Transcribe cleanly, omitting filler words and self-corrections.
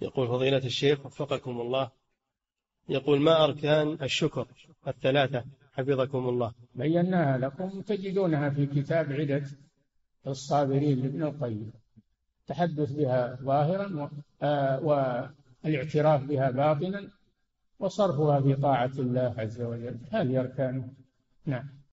يقول فضيلة الشيخ وفقكم الله، يقول ما أركان الشكر الثلاثة حفظكم الله؟ بيناها لكم تجدونها في كتاب عدة الصابرين لابن القيم، تحدث بها ظاهرا والاعتراف بها باطنا وصرفها في طاعة الله عز وجل، هذه أركانه. نعم.